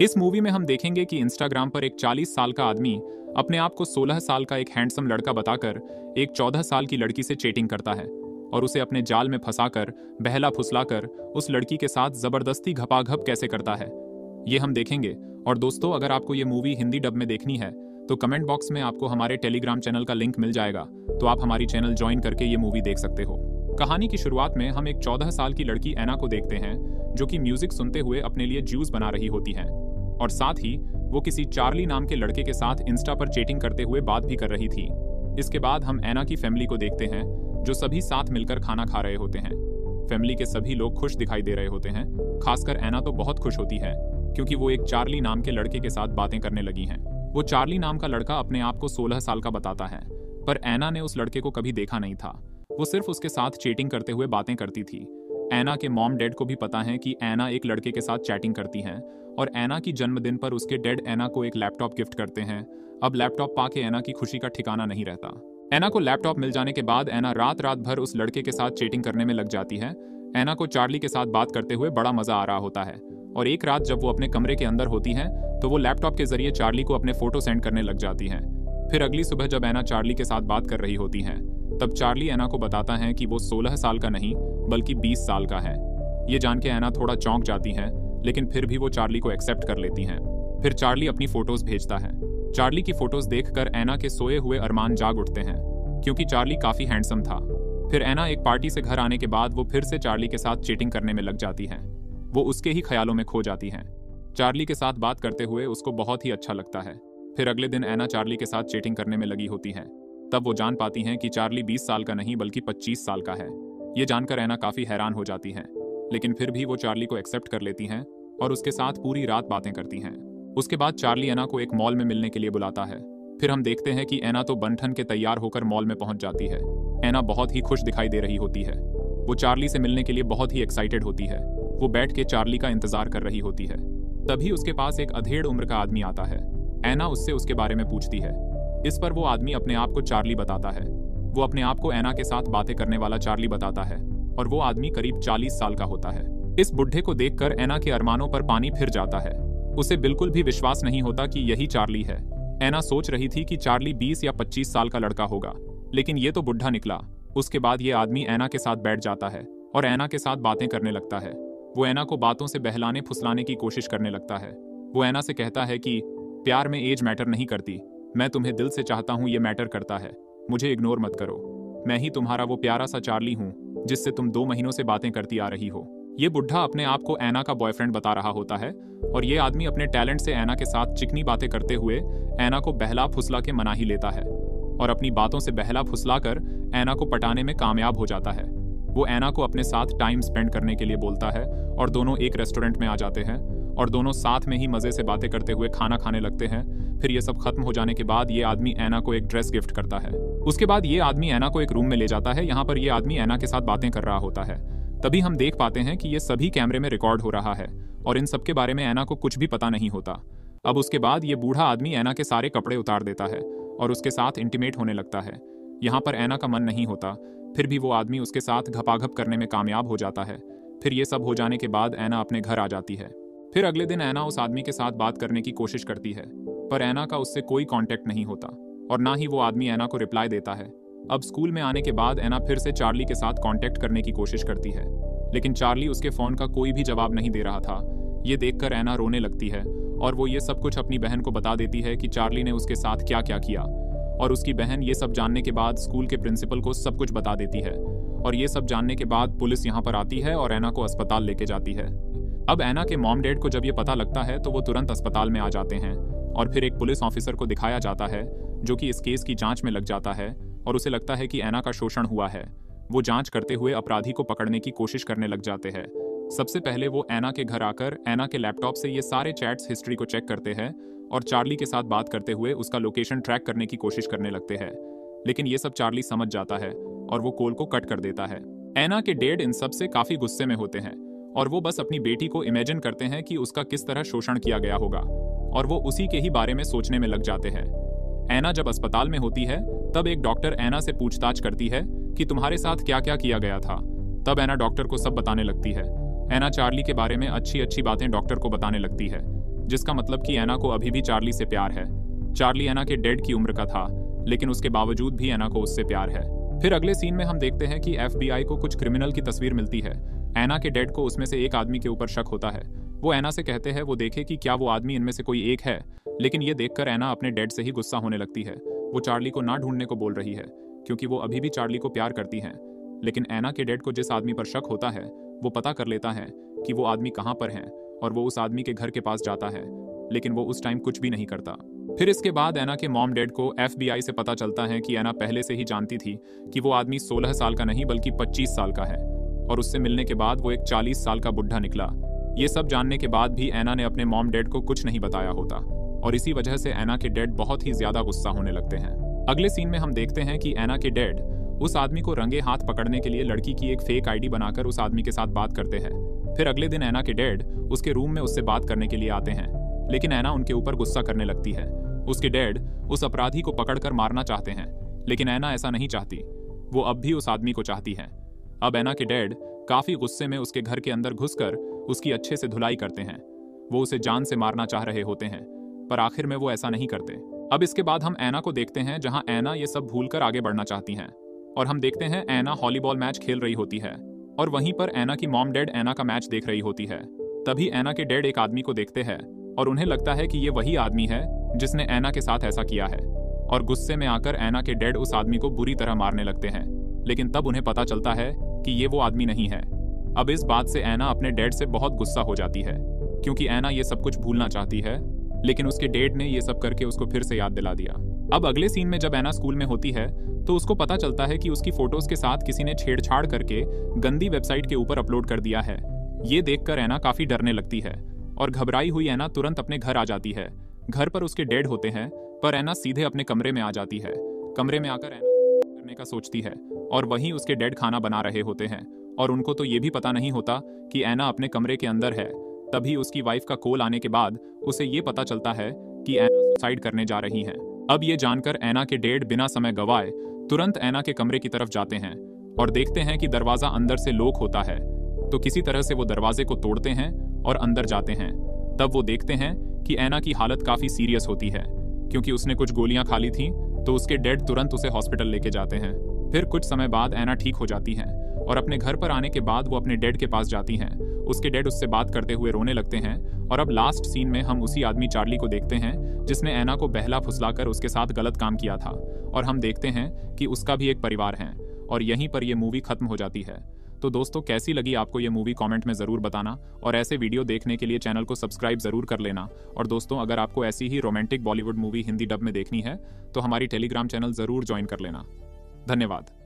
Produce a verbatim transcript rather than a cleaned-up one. इस मूवी में हम देखेंगे कि इंस्टाग्राम पर एक चालीस साल का आदमी अपने आप को सोलह साल का एक हैंडसम लड़का बताकर एक चौदह साल की लड़की से चेटिंग करता है और उसे अपने जाल में फंसाकर बहला फुसलाकर उस लड़की के साथ जबरदस्ती घपाघप कैसे करता है, ये हम देखेंगे। और दोस्तों, अगर आपको ये मूवी हिंदी डब में देखनी है तो कमेंट बॉक्स में आपको हमारे टेलीग्राम चैनल का लिंक मिल जाएगा, तो आप हमारी चैनल ज्वाइन करके ये मूवी देख सकते हो। कहानी की शुरुआत में हम एक चौदह साल की लड़की ऐना को देखते हैं जो कि म्यूजिक सुनते हुए अपने लिए जूस बना रही होती है और साथ ही वो किसी चार्ली नाम के लड़के के साथ इंस्टा पर चैटिंग करते हुए बात भी कर रही थी। इसके बाद हम ऐना की फैमिली को देखते हैं जो सभी साथ मिलकर खाना खा रहे होते हैं। फैमिली के सभी लोग खुश दिखाई दे रहे होते हैं, खासकर ऐना तो बहुत खुश होती है क्योंकि वो एक चार्ली नाम के लड़के के साथ बातें करने लगी हैं। वो चार्ली नाम का लड़का अपने आप को सोलह साल का बताता है, पर ऐना ने उस लड़के को कभी देखा नहीं था, वो सिर्फ उसके साथ चैटिंग करते हुए बातें करती थी। ऐना के मॉम डैड को भी पता है कि ऐना एक लड़के के साथ चैटिंग करती हैं और ऐना की जन्मदिन पर उसके डैड ऐना को एक लैपटॉप गिफ्ट करते हैं। अब लैपटॉप पाके ऐना की खुशी का ठिकाना नहीं रहता। ऐना को लैपटॉप मिल जाने के बाद ऐना रात रात भर उस लड़के के साथ चैटिंग करने में लग जाती है। ऐना को चार्ली के साथ बात करते हुए बड़ा मजा आ रहा होता है और एक रात जब वो अपने कमरे के अंदर होती है तो वो लैपटॉप के जरिए चार्ली को अपने फोटो सेंड करने लग जाती है। फिर अगली सुबह जब ऐना चार्ली के साथ बात कर रही होती है तब चार्ली ऐना को बताता है कि वो सोलह साल का नहीं बल्कि बीस साल का है। ये जान के ऐना थोड़ा चौंक जाती है, लेकिन फिर भी वो चार्ली को एक्सेप्ट कर लेती हैं। फिर चार्ली अपनी फोटोज भेजता है। चार्ली की फोटोज देखकर ऐना के सोए हुए अरमान जाग उठते हैं क्योंकि चार्ली काफी हैंडसम था। फिर ऐना एक पार्टी से घर आने के बाद वो फिर से चार्ली के साथ चीटिंग करने में लग जाती है, वो उसके ही ख्यालों में खो जाती है। चार्ली के साथ बात करते हुए उसको बहुत ही अच्छा लगता है। फिर अगले दिन ऐना चार्ली के साथ चीटिंग करने में लगी होती है, तब वो जान पाती हैं कि चार्ली बीस साल का नहीं बल्कि पच्चीस साल का है। ये जानकर ऐना काफी हैरान हो जाती हैं, लेकिन फिर भी वो चार्ली को एक्सेप्ट कर लेती हैं और उसके साथ पूरी रात बातें करती हैं। उसके बाद चार्ली ऐना को एक मॉल में मिलने के लिए बुलाता है। फिर हम देखते हैं कि ऐना तो बनठन के तैयार होकर मॉल में पहुंच जाती है। ऐना बहुत ही खुश दिखाई दे रही होती है, वो चार्ली से मिलने के लिए बहुत ही एक्साइटेड होती है। वो बैठ के चार्ली का इंतजार कर रही होती है, तभी उसके पास एक अधेड़ उम्र का आदमी आता है। ऐना उससे उसके बारे में पूछती है, इस पर वो आदमी अपने आप को चार्ली बताता है। वो अपने आप को ऐना के साथ बातें करने वाला चार्ली बताता है और वो आदमी करीब चालीस साल का होता है। इस बुढ़े को देखकर ऐना के अरमानों पर पानी फिर जाता है, उसे बिल्कुल भी विश्वास नहीं होता कि यही चार्ली है। ऐना सोच रही थी कि चार्ली बीस या पच्चीस साल का लड़का होगा, लेकिन ये तो बुढ़ा निकला। उसके बाद ये आदमी ऐना के साथ बैठ जाता है और ऐना के साथ बातें करने लगता है। वो ऐना को बातों से बहलाने फुसलाने की कोशिश करने लगता है। वो ऐना से कहता है कि प्यार में एज मैटर नहीं करती, मैं तुम्हें दिल से चाहता हूँ ये मैटर करता है, मुझे इग्नोर मत करो, मैं ही तुम्हारा वो प्यारा सा चार्ली हूँ जिससे तुम दो महीनों से बातें करती आ रही हो। ये बुढ़ा अपने आप को ऐना का बॉयफ्रेंड बता रहा होता है और ये आदमी अपने टैलेंट से ऐना के साथ चिकनी बातें करते हुए ऐना को बहला फुसला के मना ही लेता है और अपनी बातों से बहला फुसला कर ऐना को पटाने में कामयाब हो जाता है। वो ऐना को अपने साथ टाइम स्पेंड करने के लिए बोलता है और दोनों एक रेस्टोरेंट में आ जाते हैं और दोनों साथ में ही मज़े से बातें करते हुए खाना खाने लगते हैं। फिर ये सब खत्म हो जाने के बाद ये आदमी ऐना को एक ड्रेस गिफ्ट करता है। उसके बाद ये आदमी ऐना को एक रूम में ले जाता है। यहाँ पर ये आदमी ऐना के साथ बातें कर रहा होता है, तभी हम देख पाते हैं कि ये सभी कैमरे में रिकॉर्ड हो रहा है और इन सब के बारे में ऐना को कुछ भी पता नहीं होता। अब उसके बाद ये बूढ़ा आदमी ऐना के सारे कपड़े उतार देता है और उसके साथ इंटीमेट होने लगता है। यहाँ पर ऐना का मन नहीं होता, फिर भी वो आदमी उसके साथ घपाघप करने में कामयाब हो जाता है। फिर ये सब हो जाने के बाद ऐना अपने घर आ जाती है। फिर अगले दिन ऐना उस आदमी के साथ बात करने की कोशिश करती है, पर ऐना का उससे कोई कांटेक्ट नहीं होता और ना ही वो आदमी ऐना को रिप्लाई देता है। अब स्कूल में आने के बाद ऐना फिर से चार्ली के साथ कांटेक्ट करने की कोशिश करती है, लेकिन चार्ली उसके फ़ोन का कोई भी जवाब नहीं दे रहा था। ये देखकर ऐना रोने लगती है और वो ये सब कुछ अपनी बहन को बता देती है कि चार्ली ने उसके साथ क्या क्या किया और उसकी बहन ये सब जानने के बाद स्कूल के प्रिंसिपल को सब कुछ बता देती है और ये सब जानने के बाद पुलिस यहाँ पर आती है और ऐना को अस्पताल लेके जाती है। अब ऐना के मॉम डैड को जब ये पता लगता है तो वो तुरंत अस्पताल में आ जाते हैं और फिर एक पुलिस ऑफिसर को दिखाया जाता है जो कि इस केस की जांच में लग जाता है और उसे लगता है कि ऐना का शोषण हुआ है। वो जांच करते हुए अपराधी को पकड़ने की कोशिश करने लग जाते हैं। सबसे पहले वो ऐना के घर आकर ऐना के लैपटॉप से ये सारे चैट्स हिस्ट्री को चेक करते हैं और चार्ली के साथ बात करते हुए उसका लोकेशन ट्रैक करने की कोशिश करने लगते हैं, लेकिन ये सब चार्ली समझ जाता है और वो कॉल को कट कर देता है। ऐना के डैड इन सब से काफ़ी गुस्से में होते हैं और वो बस अपनी बेटी को इमेजिन करते हैं कि उसका किस तरह शोषण किया गया होगा और वो उसी के ही बारे में सोचने में लग जाते हैं। ऐना जब अस्पताल में होती है तब एक डॉक्टर ऐना से पूछताछ करती है कि तुम्हारे साथ क्या क्या किया गया था। तब ऐना डॉक्टर को सब बताने लगती है। ऐना चार्ली के बारे में अच्छी अच्छी बातें डॉक्टर को बताने लगती है। जिसका मतलब कि एना को अभी भी चार्ली से प्यार है। चार्ली एना के डेढ़ की उम्र का था, लेकिन उसके बावजूद भी एना को उससे प्यार है। फिर अगले सीन में हम देखते हैं कि एफबीआई को कुछ क्रिमिनल की तस्वीर मिलती है। एना के डेड को उसमें से एक आदमी के ऊपर शक होता है। वो एना से कहते हैं वो देखे कि क्या वो आदमी इनमें से कोई एक है, लेकिन ये देखकर एना अपने डेड से ही गुस्सा होने लगती है। वो चार्ली को ना ढूंढने को बोल रही है क्योंकि वो अभी भी चार्ली को प्यार करती है, लेकिन एना के डेड को जिस आदमी पर शक होता है वो पता कर लेता है कि वो आदमी कहाँ पर है और वो उस आदमी के घर के पास जाता है, लेकिन वो उस टाइम कुछ भी नहीं करता। फिर इसके बाद एना के मॉम डैड को एफबीआई से पता चलता है कि एना पहले से ही जानती थी कि वो आदमी सोलह साल का नहीं बल्कि पच्चीस साल का है, और उससे मिलने के बाद वो एक चालीस साल का बुढ़ा निकला। ये सब जानने के बाद भी एना ने अपने मॉम डैड को कुछ नहीं बताया होता, और इसी वजह से एना के डैड बहुत ही ज्यादा गुस्सा होने लगते हैं। अगले सीन में हम देखते हैं कि एना के डैड उस आदमी को रंगे हाथ पकड़ने के लिए लड़की की एक फेक आईडी बनाकर उस आदमी के साथ बात करते हैं। फिर अगले दिन एना के डैड उसके रूम में उससे बात करने के लिए आते हैं, लेकिन एना उनके ऊपर गुस्सा करने लगती है। उसके डैड उस अपराधी को पकड़कर मारना चाहते हैं, लेकिन ऐना ऐसा नहीं चाहती। वो अब भी उस आदमी को चाहती है। अब ऐना के डैड काफी गुस्से में उसके घर के अंदर घुसकर उसकी अच्छे से धुलाई करते हैं। वो उसे जान से मारना चाह रहे होते हैं, पर आखिर में वो ऐसा नहीं करते। अब इसके बाद हम ऐना को देखते हैं, जहां ऐना ये सब भूलकर आगे बढ़ना चाहती हैं, और हम देखते हैं ऐना हॉलीबॉल मैच खेल रही होती है, और वहीं पर ऐना की मॉम डैड ऐना का मैच देख रही होती है। तभी ऐना के डैड एक आदमी को देखते हैं और उन्हें लगता है कि ये वही आदमी है जिसने ऐना के साथ ऐसा किया है, और गुस्से में आकर ऐना के डैड उस आदमी को बुरी तरह मारने लगते हैं। लेकिन तब उन्हें पता चलता है कि ये वो आदमी नहीं है। अब इस बात से ऐना अपने डैड से बहुत गुस्सा हो जाती है, क्योंकि ऐना ये सब कुछ भूलना चाहती है, लेकिन उसके डैड ने ये सब करके उसको फिर से याद दिला दिया। अब अगले सीन में जब ऐना स्कूल में होती है तो उसको पता चलता है कि उसकी फोटोज के साथ किसी ने छेड़छाड़ करके गंदी वेबसाइट के ऊपर अपलोड कर दिया है। ये देखकर ऐना काफी डरने लगती है, और घबराई हुई ऐना तुरंत अपने घर आ जाती है। घर पर उसके डैड होते हैं, पर ऐना सीधे अपने कमरे में आ जाती है। कमरे में आकर ऐना करने का सोचती है, और वहीं उसके डैड खाना बना रहे होते हैं, और उनको तो ये भी पता नहीं होता कि ऐना अपने कमरे के अंदर है। तभी उसकी वाइफ का कॉल आने के बाद उसे ये पता चलता है कि ऐना सुसाइड करने जा रही है। अब ये जानकर ऐना के डैड बिना समय गवाए तुरंत ऐना के कमरे की तरफ जाते हैं, और देखते हैं कि दरवाजा अंदर से लॉक होता है। तो किसी तरह से वो दरवाजे को तोड़ते हैं और अंदर जाते हैं। तब वो देखते हैं कि ऐना की हालत काफी सीरियस होती है, क्योंकि उसने कुछ गोलियां खा ली थीं, तो उसके डैड तुरंत उसे हॉस्पिटल लेके जाते हैं। फिर कुछ समय बाद ऐना ठीक हो जाती हैं, और अपने घर पर आने के बाद वो अपने डैड के पास जाती हैं। उसके डैड उससे बात करते हुए रोने लगते हैं, और अब लास्ट सीन में हम उसी आदमी चार्ली को देखते हैं जिसने ऐना को बहला फुसला कर उसके साथ गलत काम किया था, और हम देखते हैं कि उसका भी एक परिवार है। और यहीं पर यह मूवी खत्म हो जाती है। तो दोस्तों, कैसी लगी आपको ये मूवी कमेंट में ज़रूर बताना, और ऐसे वीडियो देखने के लिए चैनल को सब्सक्राइब ज़रूर कर लेना। और दोस्तों, अगर आपको ऐसी ही romantic Bollywood movie Hindi dub में देखनी है तो हमारी टेलीग्राम चैनल ज़रूर ज्वाइन कर लेना। धन्यवाद।